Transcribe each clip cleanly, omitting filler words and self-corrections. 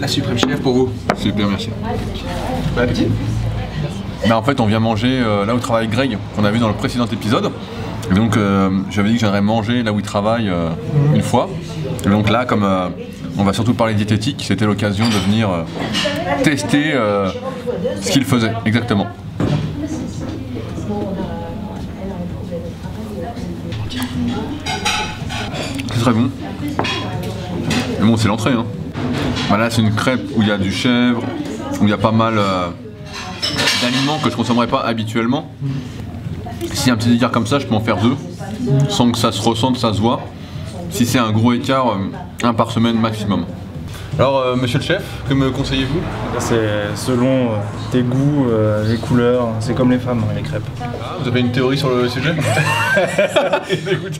La suprême chef pour vous. Super, merci. Bon appétit. Bah en fait on vient manger là où travaille Greg, qu'on a vu dans le précédent épisode. Et donc j'avais dit que j'aimerais manger là où il travaille une fois. Et donc là, comme on va surtout parler diététique, c'était l'occasion de venir tester ce qu'il faisait exactement. C'est très bon. Mais bon, c'est l'entrée, hein. Bah là c'est une crêpe où il y a du chèvre, où il y a pas mal d'aliments que je ne consommerais pas habituellement. Si un petit écart comme ça, je peux en faire deux, sans que ça se ressente, ça se voit. Si c'est un gros écart, un par semaine maximum. Alors monsieur le chef, que me conseillez-vous? C'est selon tes goûts, les couleurs, c'est comme les femmes, les crêpes. Ah, vous avez une théorie sur le sujet? Bon,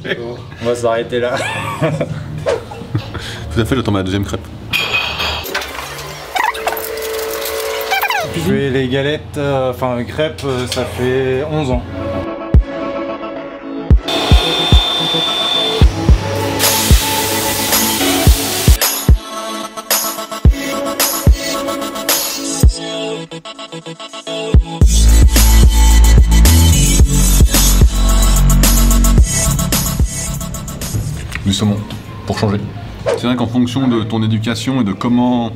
on va s'arrêter là. Tout à fait, j'attends ma deuxième crêpe. Je fais les galettes, enfin les crêpes, ça fait 11 ans. Du saumon, pour changer. C'est vrai qu'en fonction de ton éducation et de comment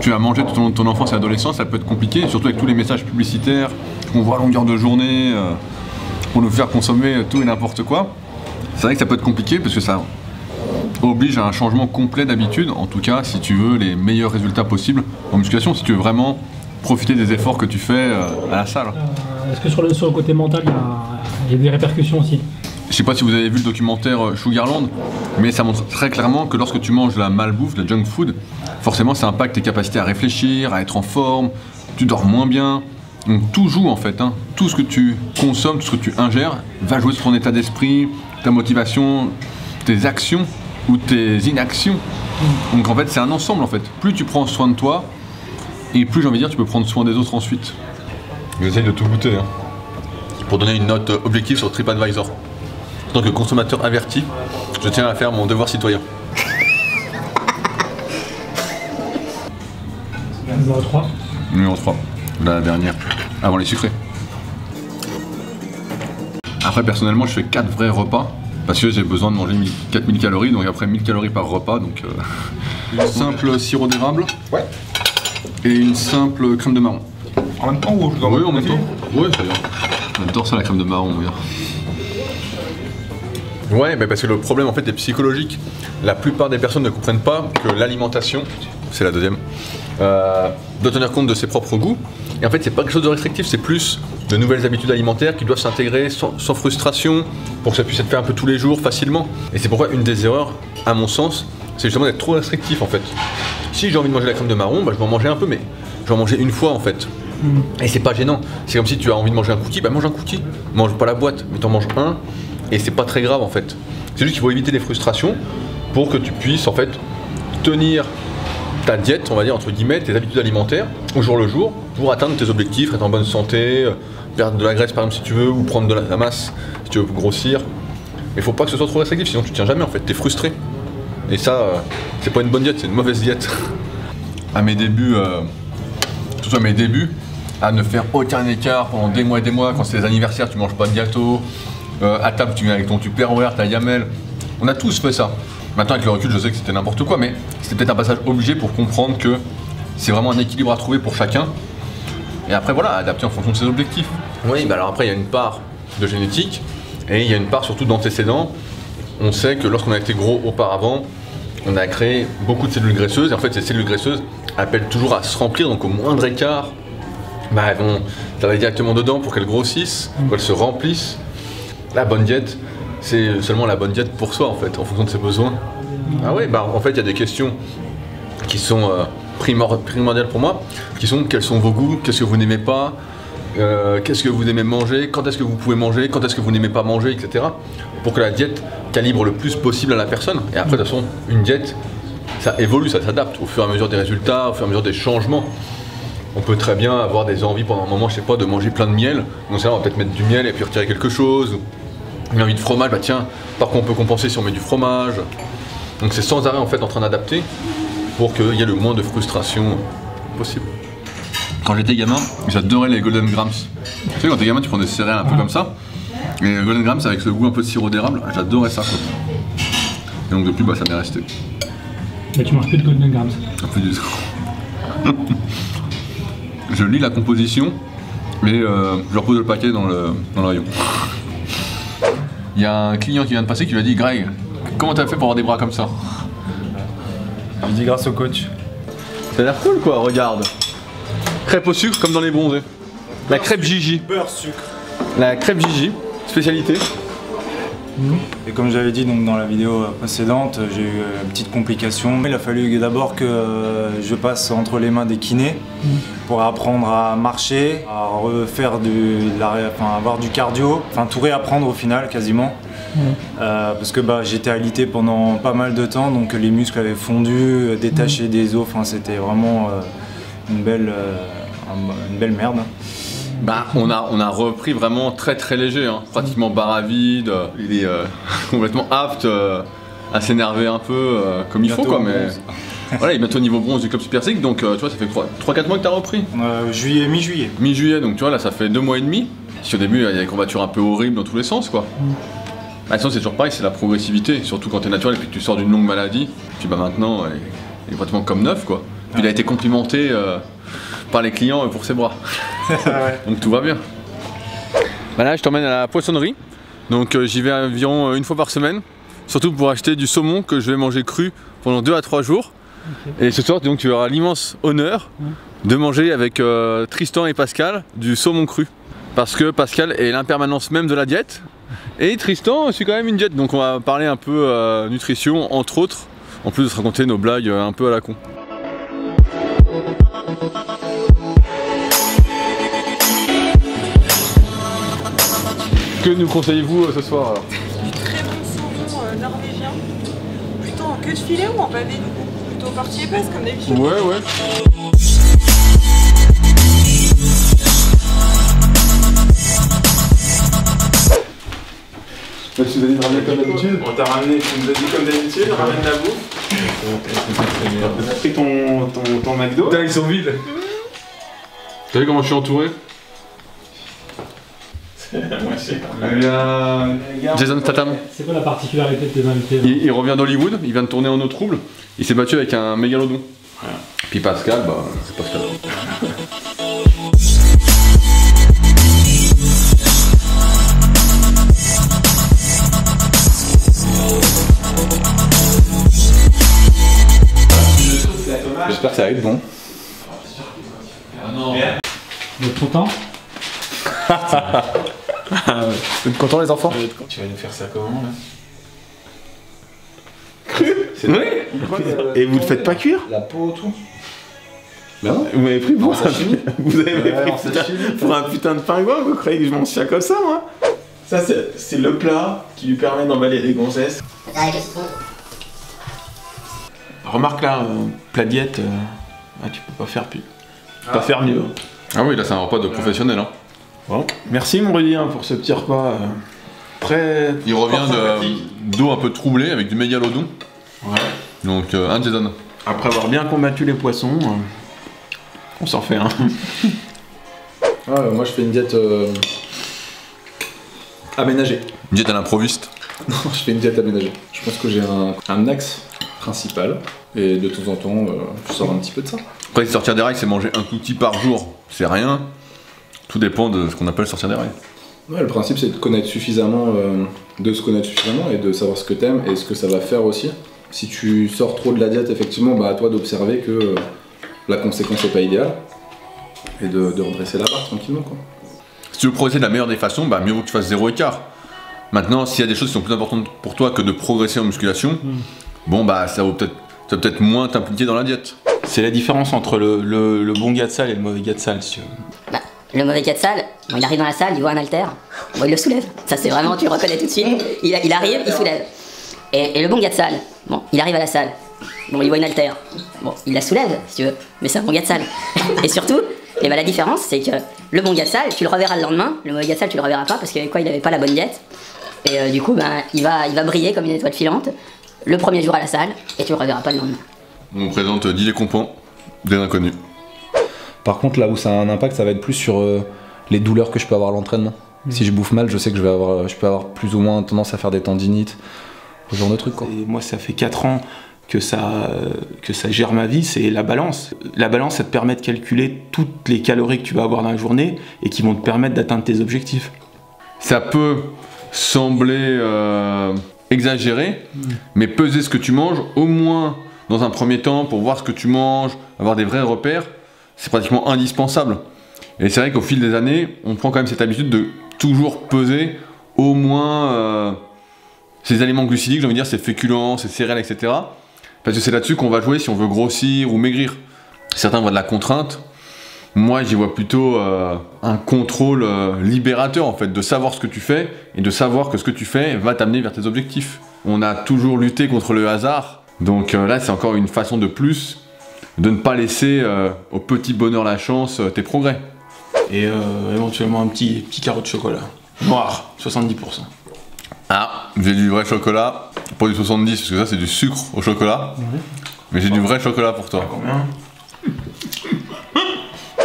tu as mangé ton enfance et adolescence, ça peut être compliqué, surtout avec tous les messages publicitaires qu'on voit à longueur de journée pour nous faire consommer tout et n'importe quoi. C'est vrai que ça peut être compliqué parce que ça oblige à un changement complet d'habitude, en tout cas si tu veux les meilleurs résultats possibles en musculation, si tu veux vraiment profiter des efforts que tu fais à la salle. Est-ce que sur le côté mental, il y a des répercussions aussi? Je sais pas si vous avez vu le documentaire Sugarland, mais ça montre très clairement que lorsque tu manges de la malbouffe, de la junk food, forcément ça impacte tes capacités à réfléchir, à être en forme, tu dors moins bien. Donc tout joue en fait, hein. Tout ce que tu consommes, tout ce que tu ingères va jouer sur ton état d'esprit, ta motivation, tes actions ou tes inactions. Donc en fait c'est un ensemble en fait. Plus tu prends soin de toi et plus, j'ai envie de dire, tu peux prendre soin des autres ensuite. J'essaye de tout goûter, hein. Pour donner une note objective sur TripAdvisor. En tant que consommateur averti, je tiens à faire mon devoir citoyen. Numéro 3. Numéro 3, la dernière, avant les sucrés. Après personnellement je fais 4 vrais repas, parce que j'ai besoin de manger 4000 calories, donc après 1000 calories par repas, donc une simple sirop d'érable, ouais. Et une simple crème de marron. En même temps ou je dois... Oui, en même temps. Oui, c'est bien. J'adore ça, la crème de marron, regarde. Ouais, mais parce que le problème en fait est psychologique. La plupart des personnes ne comprennent pas que l'alimentation, c'est la deuxième, doit tenir compte de ses propres goûts. Et en fait, c'est pas quelque chose de restrictif, c'est plus de nouvelles habitudes alimentaires qui doivent s'intégrer sans frustration pour que ça puisse être fait un peu tous les jours facilement. Et c'est pourquoi une des erreurs, à mon sens, c'est justement d'être trop restrictif en fait. Si j'ai envie de manger la crème de marron, bah, je vais en manger un peu, mais je vais en manger une fois en fait. Et c'est pas gênant. C'est comme si tu as envie de manger un cookie, bah mange un cookie. Mange pas la boîte, mais t'en manges un. Et c'est pas très grave en fait. C'est juste qu'il faut éviter les frustrations pour que tu puisses en fait tenir ta diète, on va dire entre guillemets, tes habitudes alimentaires au jour le jour pour atteindre tes objectifs, être en bonne santé, perdre de la graisse par exemple si tu veux, ou prendre de la masse si tu veux grossir. Mais faut pas que ce soit trop restrictif, sinon tu tiens jamais en fait, t'es frustré. Et ça, c'est pas une bonne diète, c'est une mauvaise diète. À mes débuts, surtout à mes débuts, à ne faire aucun écart pendant des mois et des mois, quand c'est les anniversaires, tu manges pas de gâteau. À table, tu viens avec ton Tupperware, ta Yamel. On a tous fait ça. Maintenant, avec le recul, je sais que c'était n'importe quoi, mais c'était peut-être un passage obligé pour comprendre que c'est vraiment un équilibre à trouver pour chacun. Et après, voilà, adapter en fonction de ses objectifs. Oui, bah alors après, il y a une part de génétique et il y a une part surtout d'antécédents. On sait que lorsqu'on a été gros auparavant, on a créé beaucoup de cellules graisseuses. Et en fait, ces cellules graisseuses appellent toujours à se remplir, donc au moindre écart, bah, elles vont travailler directement dedans pour qu'elles grossissent, qu'elles se remplissent. La bonne diète, c'est seulement la bonne diète pour soi en fait, en fonction de ses besoins. Ah oui, bah en fait il y a des questions qui sont primordiales pour moi, qui sont quels sont vos goûts, qu'est-ce que vous n'aimez pas, qu'est-ce que vous aimez manger, quand est-ce que vous pouvez manger, quand est-ce que vous n'aimez pas manger, etc. Pour que la diète calibre le plus possible à la personne. Et après de toute façon, une diète, ça évolue, ça s'adapte au fur et à mesure des résultats, au fur et à mesure des changements. On peut très bien avoir des envies pendant un moment, je sais pas, de manger plein de miel. Donc ça, on va peut-être mettre du miel et puis retirer quelque chose. Une envie de fromage, bah tiens, par contre on peut compenser si on met du fromage. Donc c'est sans arrêt en fait en train d'adapter. pour qu'il y ait le moins de frustration possible. Quand j'étais gamin, j'adorais les Golden Grams. Tu sais, quand t'es gamin, tu prends des céréales un peu comme ça. Et les Golden Grams avec ce goût un peu de sirop d'érable, j'adorais ça quoi. Et donc depuis, bah, ça m'est resté. Bah tu manges plus de Golden Grams. Un peu du tout. Je lis la composition et je repose le paquet dans le rayon. Il y a un client qui vient de passer qui lui a dit « Greg, comment t'as fait pour avoir des bras comme ça ?» Je lui dis grâce au coach. Ça a l'air cool quoi, regarde. Crêpe au sucre comme dans les bronzés. La crêpe Gigi. Beurre sucre. La crêpe Gigi, spécialité. Et comme j'avais dit donc, dans la vidéo précédente, j'ai eu une petite complication. Il a fallu d'abord que je passe entre les mains des kinés pour apprendre à marcher, à refaire avoir du cardio, enfin tout réapprendre au final quasiment. Parce que bah, j'étais alité pendant pas mal de temps, donc les muscles avaient fondu, détaché des os, enfin c'était vraiment une belle merde. Bah, on a repris vraiment très léger, hein. Pratiquement barre à vide, il est complètement apte à s'énerver un peu comme il faut quoi, mais voilà, il est bientôt au niveau bronze du club Super Sick, donc tu vois ça fait 3-4 mois que t'as repris. Juillet, mi-juillet. Mi-juillet, donc tu vois là ça fait 2 mois et demi, parce qu'au début il y a des courbatures un peu horribles dans tous les sens quoi. Bah, sinon c'est toujours pareil, c'est la progressivité, surtout quand t'es naturel et puis que tu sors d'une longue maladie, puis bah maintenant il est pratiquement comme neuf quoi. Puis il a été complimenté par les clients pour ses bras. Donc tout va bien. Bah là je t'emmène à la poissonnerie. Donc j'y vais environ une fois par semaine. Surtout pour acheter du saumon que je vais manger cru pendant 2 à 3 jours. Okay. Et ce soir donc, tu auras l'immense honneur de manger avec Tristan et Pascal du saumon cru. Parce que Pascal est l'impermanence même de la diète. Et Tristan c'est quand même une diète. Donc on va parler un peu nutrition entre autres. En plus de se raconter nos blagues un peu à la con. Que nous conseillez-vous ce soir alors? Du très bon saumon norvégien, plutôt en queue de filet ou en pavé du coup? Plutôt partie épaisse comme d'habitude. Ouais ouais. Là, tu nous as dit de ramener comme d'habitude. On t'a ramené, tu nous as dit comme d'habitude, ramène la bouffe. T'as pris ton McDo. Putain ils sont vides. T'as vu comment je suis entouré? Jason Statham. C'est quoi la particularité de tes invités? Il revient d'Hollywood, il vient de tourner en eau trouble, il s'est battu avec un mégalodon. Voilà. Puis Pascal, bah c'est Pascal. J'espère que ça va être bon. Ah non. Vous êtes content? Vous êtes contents les enfants? Tu vas nous faire ça comment là? Cru? C'est vrai? Et vous le faites pas cuire? La peau tout? Non. Vous m'avez pris pour ça. Vous avez pris pour un putain de pingouin? Vous croyez que je mange ça comme ça moi? Ça c'est le plat qui lui permet d'emballer les gonzesses. Remarque là, plat diète, tu peux pas faire plus. Pas faire mieux. Ah oui là c'est un repas de professionnel hein. Bon. Merci mon Rudy pour ce petit repas prêt. Il revient d'eau un peu troublée avec du mégalodon. Ouais. Donc un Jason. Après avoir bien combattu les poissons, on s'en fait un. Moi je fais une diète aménagée. Une diète à l'improviste? Non, je fais une diète aménagée. Je pense que j'ai un axe principal et de temps en temps je sors un petit peu de ça. Après sortir des rails c'est manger un tout petit par jour, c'est rien. Tout dépend de ce qu'on appelle sortir des rails. Ouais, le principe c'est de connaître suffisamment, et de savoir ce que t'aimes et ce que ça va faire aussi. Si tu sors trop de la diète, effectivement, bah à toi d'observer que la conséquence n'est pas idéale et de redresser la barre tranquillement quoi. Si tu veux progresser de la meilleure des façons, bah mieux vaut que tu fasses zéro écart. Maintenant, s'il y a des choses qui sont plus importantes pour toi que de progresser en musculation, bon bah ça vaut peut-être, tu vas peut-être moins t'impliquer dans la diète. C'est la différence entre le bon gars de salle et le mauvais gars de salle, si tu veux. Bah. Le mauvais gars de salle, bon, il arrive dans la salle, il voit un haltère, bon, il le soulève. Ça c'est vraiment, tu le reconnais tout de suite. Il arrive, il soulève. Et le bon gars de salle, bon, il arrive à la salle, bon, il voit une haltère, bon, il la soulève si tu veux, mais c'est un bon gars de salle. Et surtout, et bah, la différence c'est que le bon gars de salle, tu le reverras le lendemain, le mauvais gars de salle, tu le reverras pas parce que quoi, il avait pas la bonne diète. Et du coup, bah, il va briller comme une étoile filante le premier jour à la salle et tu le reverras pas le lendemain. On me présente Didier Compon, des inconnus. Par contre, là où ça a un impact, ça va être plus sur les douleurs que je peux avoir à l'entraînement. Si je bouffe mal, je sais que je peux avoir plus ou moins tendance à faire des tendinites, ce genre de trucs, quoi. Moi, ça fait 4 ans que ça gère ma vie, c'est la balance. La balance, ça te permet de calculer toutes les calories que tu vas avoir dans la journée et qui vont te permettre d'atteindre tes objectifs. Ça peut sembler exagéré, mais peser ce que tu manges, au moins dans un premier temps, pour voir ce que tu manges, avoir des vrais repères, c'est pratiquement indispensable. Et c'est vrai qu'au fil des années, on prend quand même cette habitude de toujours peser au moins ces aliments glucidiques, j'ai envie de dire, ces féculents, ces céréales, etc. Parce que c'est là-dessus qu'on va jouer si on veut grossir ou maigrir. Certains voient de la contrainte, moi j'y vois plutôt un contrôle libérateur en fait, de savoir ce que tu fais et de savoir que ce que tu fais va t'amener vers tes objectifs. On a toujours lutté contre le hasard, donc là c'est encore une façon de plus de ne pas laisser au petit bonheur la chance tes progrès. Et éventuellement un petit carreau de chocolat noir, 70%. Ah, j'ai du vrai chocolat, pas du 70 parce que ça c'est du sucre au chocolat, mais j'ai du vrai chocolat pour toi. Combien ?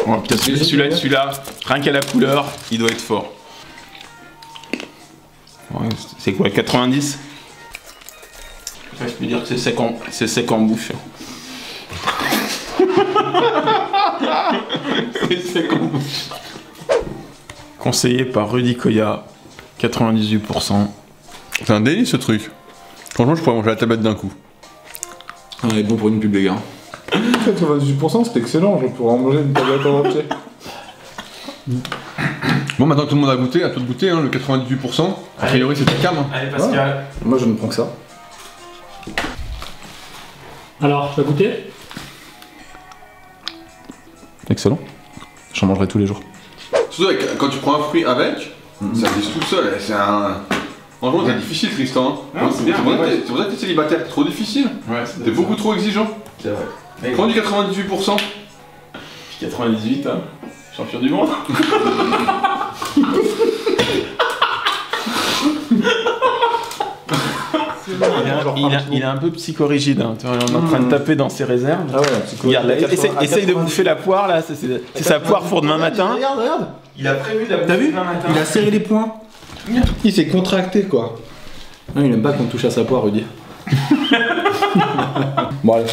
Oh, putain, celui-là, rien qu'à la couleur, il doit être fort. Ouais, c'est quoi, 90 ? Ça, je peux dire que c'est sec en bouche. Conseillé par Rudy Coia, 98%. C'est un délice ce truc. Franchement, je pourrais manger la tablette d'un coup. On est bon pour une pub, les gars. 98%, c'est excellent. Je pourrais en manger une tablette en entier. Bon, maintenant que tout le monde a goûté, à tout goûter, hein, le 98%. A priori, c'était calme. Hein. Allez, Pascal. Ouais. Moi, je ne prends que ça. Alors, tu vas goûter ? Excellent. J'en mangerai tous les jours. Surtout quand tu prends un fruit avec, ça glisse tout seul. C'est un... Franchement, c'est difficile, Tristan. C'est pour ça que t'es célibataire, c'est trop difficile. Ouais, t'es beaucoup trop exigeant. C'est vrai. Prends du 98%. Puis 98, hein. Champion du monde. Il est un peu psychorigide, hein. On est en train de taper dans ses réserves. Ah ouais, regarde, là, essaye de bouffer la poire là, c'est sa poire pour demain matin. Regarde. Il a prévu de la bouffer demain matin. Il a serré les poings. Il s'est contracté quoi. Non, il aime pas qu'on touche à sa poire, Rudy. Bon allez.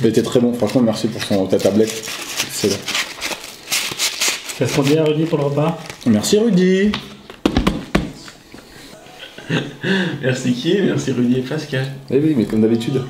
Il était très bon, franchement merci pour ta tablette. C'est là. Ça se prend bien Rudy pour le repas. Merci Rudy. Merci Rudy et Pascal. Eh oui, mais comme d'habitude.